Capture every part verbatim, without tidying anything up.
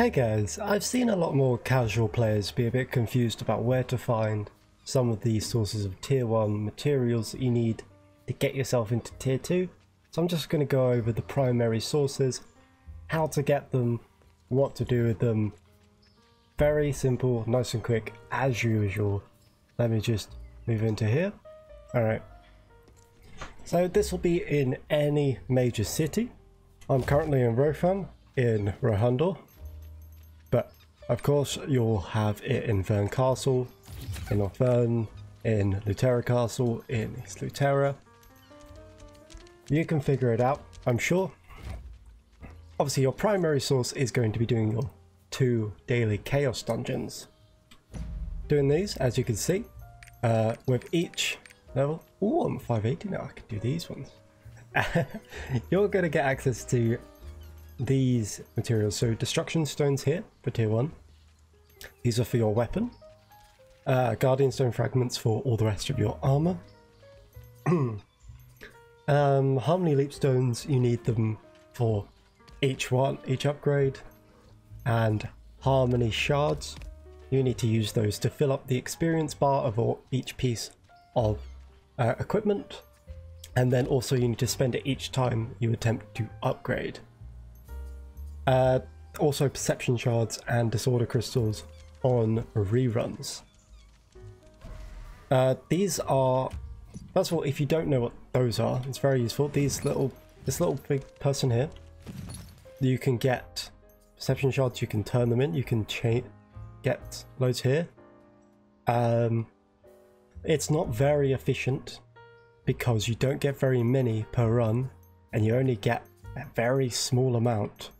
Hey guys, I've seen a lot more casual players be a bit confused about where to find some of the sources of tier one materials that you need to get yourself into tier two, so I'm just going to go over the primary sources, how to get them, what to do with them. Very simple, nice and quick as usual. Let me just move into here. Alright, so this will be in any major city. I'm currently in Rofan in Rohandel, but of course you'll have it in Vern Castle, in Offern, in Lutera Castle, in East Lutera. You can figure it out, I'm sure. Obviously your primary source is going to be doing your two daily chaos dungeons. Doing these, as you can see, uh, with each level, oh, I'm five eighty now, I can do these ones. You're going to get access to these materials. So Destruction Stones here for tier one, these are for your weapon. Uh, Guardian Stone Fragments for all the rest of your armor. um, Harmony Leap Stones, you need them for each one, each upgrade. And Harmony Shards, you need to use those to fill up the experience bar of all, each piece of uh, equipment. And then also you need to spend it each time you attempt to upgrade. Uh, also perception shards and disorder crystals on reruns. Uh, these are, first of all, if you don't know what those are, it's very useful. These little, this little big person here, you can get perception shards, you can turn them in, you can cha- get loads here. Um, it's not very efficient, because you don't get very many per run, and you only get a very small amount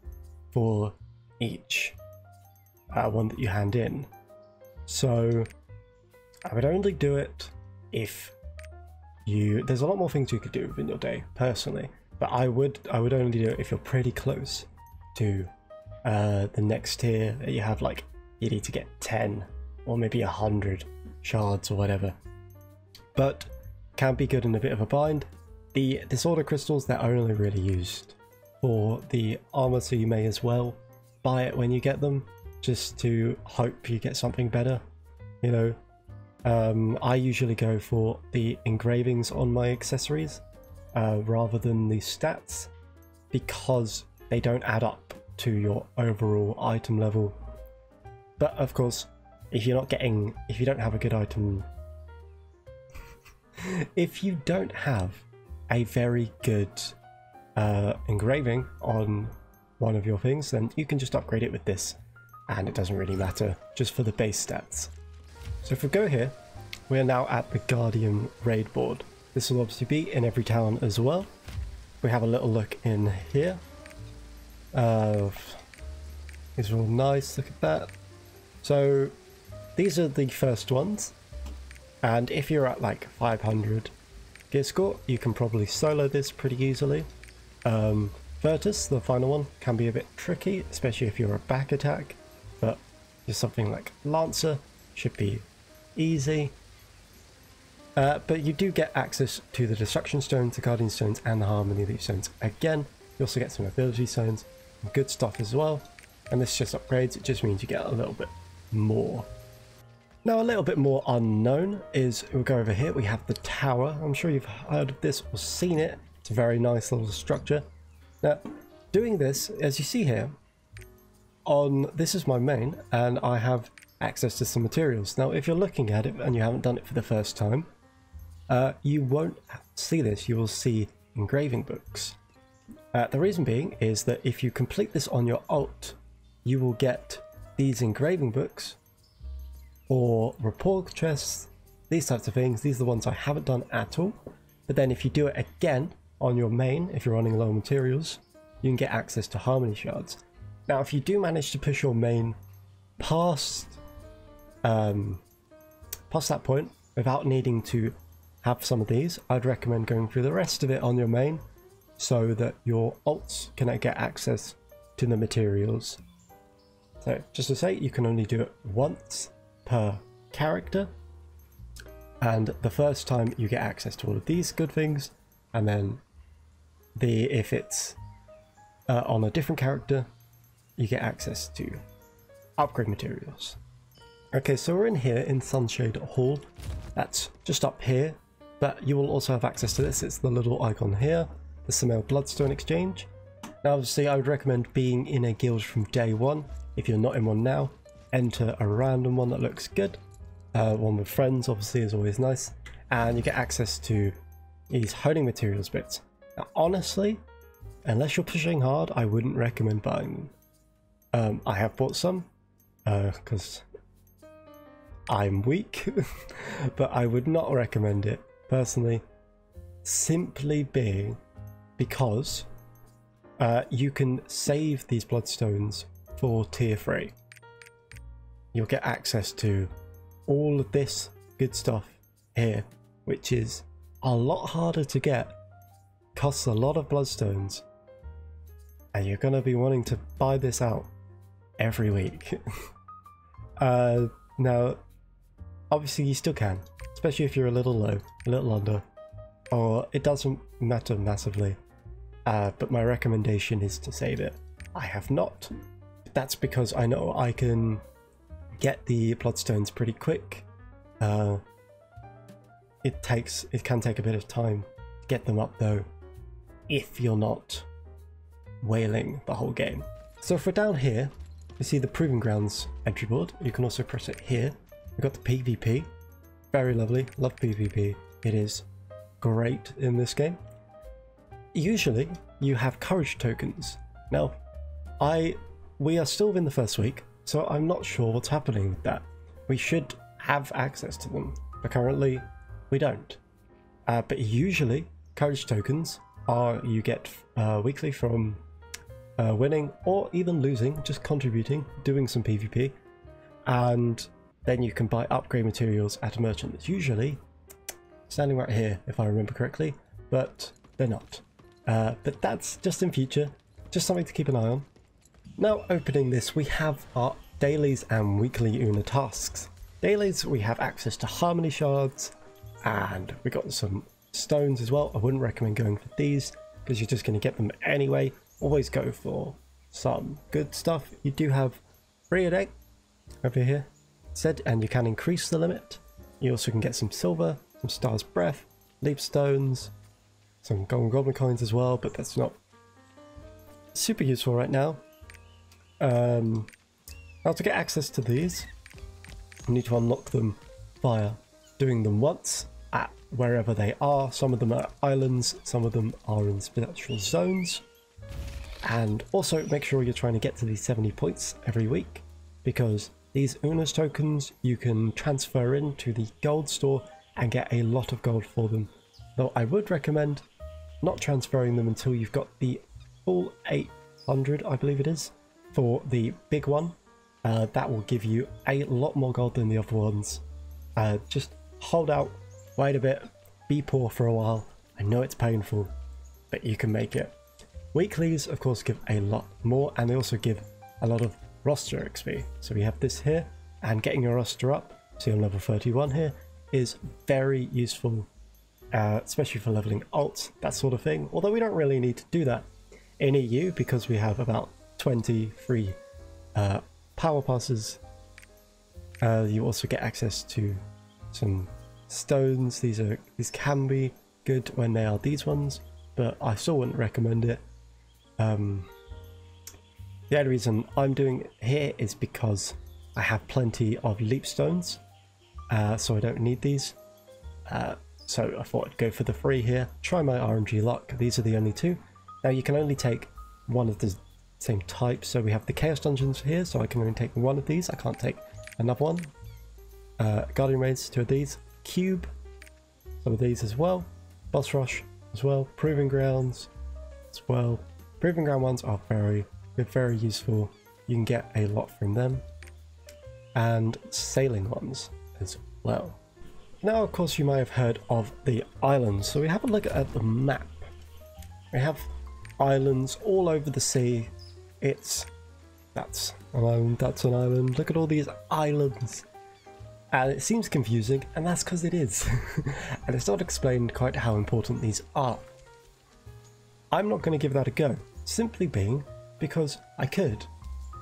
for each uh, one that you hand in. So I would only do it if you, there's a lot more things you could do within your day personally, but I would I would only do it if you're pretty close to uh, the next tier. You have like, you need to get ten or maybe a hundred shards or whatever, but can be good in a bit of a bind. The disorder crystals, they're only really used for the armor, so you may as well buy it when you get them, just to hope you get something better, you know. um I usually go for the engravings on my accessories uh rather than the stats, because they don't add up to your overall item level. But of course, if you're not getting, if you don't have a good item if you don't have a very good uh engraving on one of your things, then you can just upgrade it with this and it doesn't really matter, just for the base stats. So if we go here, we're now at the Guardian raid board. This will obviously be in every town as well. We have a little look in here. Uh, these are all nice, look at that. So these are the first ones, and if you're at like five hundred gear score, you can probably solo this pretty easily. Um, Virtus, the final one, can be a bit tricky, especially if you're a back attack, but just something like Lancer should be easy. Uh, but you do get access to the Destruction Stones, the Guardian Stones, and the Harmony Leap Stones again. You also get some Ability Stones, good stuff as well. And this just upgrades, it just means you get a little bit more. Now a little bit more unknown is, we'll go over here, we have the tower. I'm sure you've heard of this or seen it. It's a very nice little structure. Now doing this, as you see here, on this is my main, and I have access to some materials. Now if you're looking at it and you haven't done it for the first time, uh, you won't see this, you will see engraving books. Uh, the reason being is that if you complete this on your alt, you will get these engraving books or rapport chests, these types of things. These are the ones I haven't done at all, but then if you do it again on your main, if you're running low on materials, you can get access to Harmony Shards. Now if you do manage to push your main past Um, past that point without needing to have some of these, I'd recommend going through the rest of it on your main so that your alts can get access to the materials. So just to say, you can only do it once per character, and the first time you get access to all of these good things, and then the if it's uh, on a different character, you get access to upgrade materials. Okay, so we're in here in Sunshade Hall. That's just up here, but you will also have access to this. It's the little icon here, the Samael bloodstone exchange. Now obviously I would recommend being in a guild from day one. If you're not in one now, enter a random one that looks good. Uh, one with friends obviously is always nice, and you get access to these honing materials bits. Now honestly, unless you're pushing hard, I wouldn't recommend buying them. Um, I have bought some because uh, I'm weak, but I would not recommend it personally, simply being because uh, you can save these bloodstones for tier three. You'll get access to all of this good stuff here, which is a lot harder to get, costs a lot of bloodstones, and you're going to be wanting to buy this out every week. uh, now obviously you still can, especially if you're a little low, a little under, or it doesn't matter massively, uh, but my recommendation is to save it. I have not, but that's because I know I can get the bloodstones pretty quick. Uh, it takes, it can take a bit of time to get them up though, if you're not wailing the whole game. So if we're down here, you see the Proving Grounds entry board. You can also press it here. We've got the PvP, very lovely, love PvP. It is great in this game. Usually you have Courage Tokens. Now, I, we are still in the first week, so I'm not sure what's happening with that. We should have access to them, but currently we don't. Uh, but usually Courage Tokens are, you get uh, weekly from uh, winning or even losing, just contributing, doing some PvP, and then you can buy upgrade materials at a merchant that's usually standing right here, if I remember correctly, but they're not. Uh, but that's just in future, just something to keep an eye on. Now opening this, we have our dailies and weekly Una tasks. Dailies, we have access to Harmony Shards, and we got some stones as well. I wouldn't recommend going for these because you're just going to get them anyway. Always go for some good stuff. You do have three a day over here, said, and you can increase the limit. You also can get some silver, some star's breath, leap stones, some goblin coins as well, but that's not super useful right now. Um, now to get access to these, you need to unlock them via doing them once at wherever they are. Some of them are islands, some of them are in special zones. And also make sure you're trying to get to these seventy points every week, because these Una's tokens you can transfer into the gold store and get a lot of gold for them. Though I would recommend not transferring them until you've got the full eight hundred, I believe it is, for the big one. Uh, that will give you a lot more gold than the other ones. Uh, just hold out, wait a bit, be poor for a while. I know it's painful, but you can make it. Weeklies of course give a lot more, and they also give a lot of roster X P. So we have this here, and getting your roster up, see on level thirty-one here, is very useful, uh, especially for leveling alts, that sort of thing. Although we don't really need to do that in E U because we have about twenty free uh, power passes. Uh, you also get access to some stones. These are, these can be good when they are these ones, but I still wouldn't recommend it. Um, the only reason I'm doing it here is because I have plenty of leap stones, uh, so I don't need these. Uh, so I thought I'd go for the free here. Try my R N G luck. These are the only two. Now you can only take one of the same type, so we have the chaos dungeons here, so I can only take one of these. I can't take another one. Uh, guardian raids, two of these, cube, some of these as well, boss rush as well, proving grounds as well. Proving ground ones are very, they're very useful. You can get a lot from them, and sailing ones as well. Now of course you may have heard of the islands, so we have a look at the map. We have islands all over the sea. It's, that's an island, that's an island. Look at all these islands. And it seems confusing, and that's because it is. And it's not explained quite how important these are. I'm not going to give that a go, simply being because I could.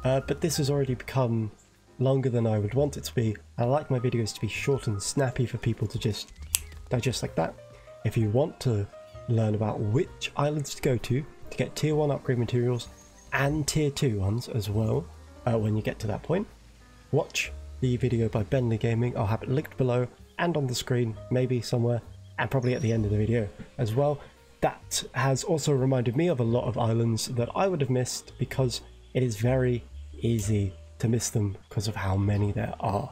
uh, but this has already become longer than I would want it to be. I like my videos to be short and snappy for people to just digest like that. If you want to learn about which islands to go to to get tier one upgrade materials and tier two ones as well, uh, when you get to that point, watch the video by Ben Lee Gaming. I'll have it linked below and on the screen, maybe somewhere, and probably at the end of the video as well. That has also reminded me of a lot of islands that I would have missed, because it is very easy to miss them because of how many there are.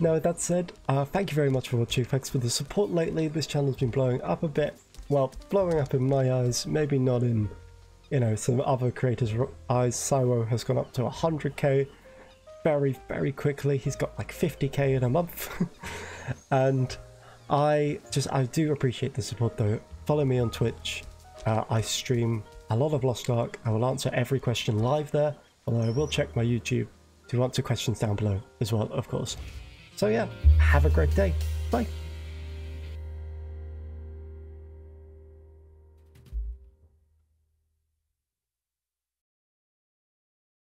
Now, with that said, uh, thank you very much for watching. Thanks for the support lately. This channel's been blowing up a bit. Well, blowing up in my eyes, maybe not in, you know, some other creators' eyes. Saiwo has gone up to one hundred K very, very quickly. He's got like fifty K in a month. And I just, I do appreciate the support though. Follow me on Twitch. Uh, I stream a lot of Lost Ark. I will answer every question live there, although I will check my YouTube to answer questions down below as well, of course. So yeah, have a great day. Bye.